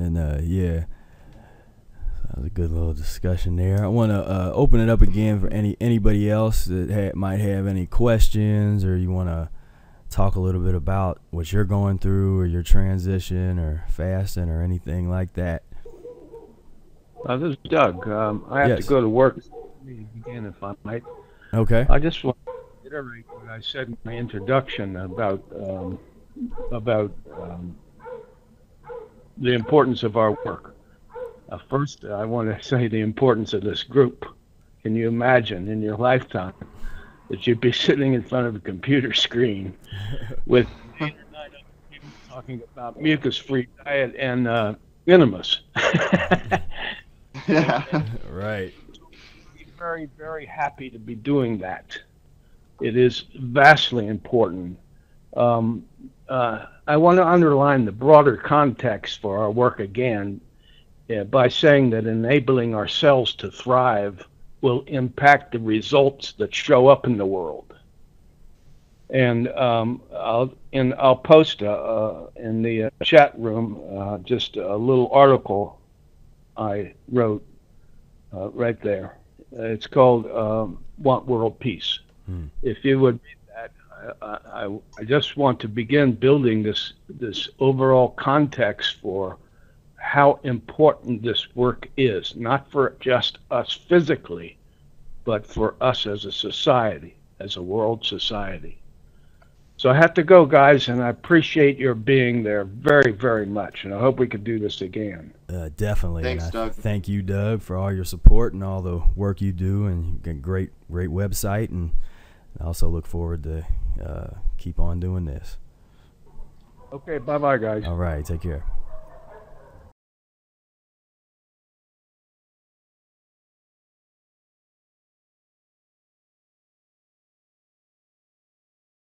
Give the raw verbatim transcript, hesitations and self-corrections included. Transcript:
And uh, yeah, that was a good little discussion there. I want to uh, open it up again for any anybody else that ha might have any questions, or you want to talk a little bit about what you're going through, or your transition, or fasting, or anything like that. Uh, this is Doug. Um, I have yes. to go to work again, if I might. Okay. I just want to reiterate what I said in my introduction about um, about um, the importance of our work. Uh, first, I want to say the importance of this group. Can you imagine in your lifetime that you'd be sitting in front of a computer screen with eight or nine other people talking about mucus-free diet and uh, minimus? Yeah. Right. Very, very happy to be doing that. It is vastly important. Um, uh, I want to underline the broader context for our work again uh, by saying that enabling ourselves to thrive will impact the results that show up in the world. And um, I'll and I'll post uh, in the chat room uh, just a little article I wrote uh, right there. It's called um, "Want World Peace." Hmm. If you would, I, I, I just want to begin building this this overall context for how important this work is, not for just us physically, but for us as a society, as a world society. So I have to go, guys, and I appreciate your being there very, very much, and I hope we can do this again. Uh, definitely. Thanks, Doug. Thank you, Doug, for all your support and all the work you do, and a great, great website, and I also look forward to uh, keep on doing this. Okay, bye-bye, guys. All right, take care.